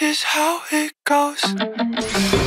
This is how it goes.